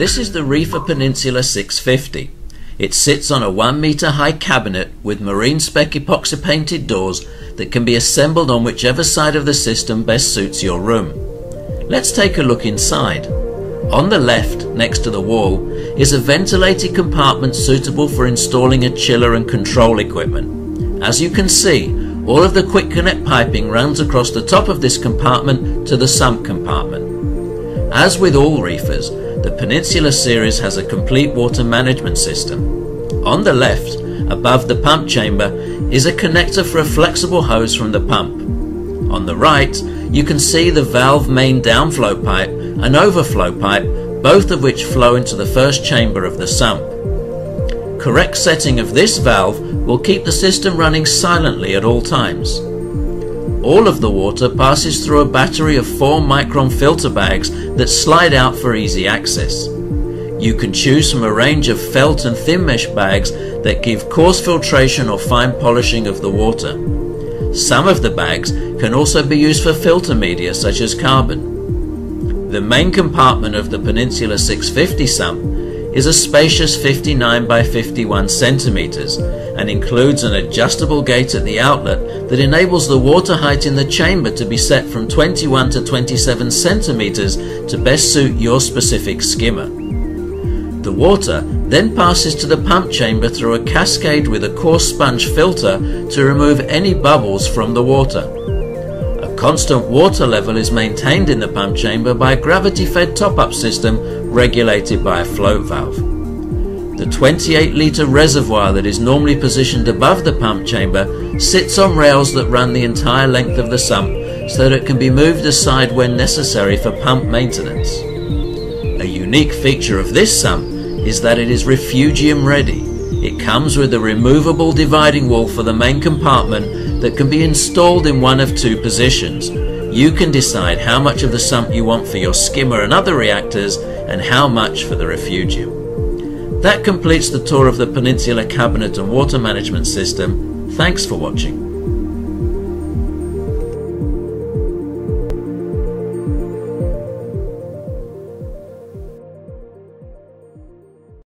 This is the Reefer Peninsula 650. It sits on a 1 meter high cabinet with marine spec epoxy painted doors that can be assembled on whichever side of the system best suits your room. Let's take a look inside. On the left, next to the wall, is a ventilated compartment suitable for installing a chiller and control equipment. As you can see, all of the quick connect piping runs across the top of this compartment to the sump compartment. As with all reefers, the Peninsula series has a complete water management system. On the left, above the pump chamber, is a connector for a flexible hose from the pump. On the right, you can see the valve main downflow pipe and overflow pipe, both of which flow into the first chamber of the sump. Correct setting of this valve will keep the system running silently at all times. All of the water passes through a battery of 4 micron filter bags that slide out for easy access. You can choose from a range of felt and thin mesh bags that give coarse filtration or fine polishing of the water. Some of the bags can also be used for filter media such as carbon. The main compartment of the Peninsula 650 sump is a spacious 59 by 51 centimeters and includes an adjustable gate at the outlet that enables the water height in the chamber to be set from 21 to 27 centimeters to best suit your specific skimmer. The water then passes to the pump chamber through a cascade with a coarse sponge filter to remove any bubbles from the water. Constant water level is maintained in the pump chamber by a gravity-fed top-up system regulated by a float valve. The 28-litre reservoir that is normally positioned above the pump chamber sits on rails that run the entire length of the sump so that it can be moved aside when necessary for pump maintenance. A unique feature of this sump is that it is Refugium ready. It comes with a removable dividing wall for the main compartment that can be installed in one of two positions. You can decide how much of the sump you want for your skimmer and other reactors and how much for the refugium. That completes the tour of the Peninsula cabinet and water management system. Thanks for watching.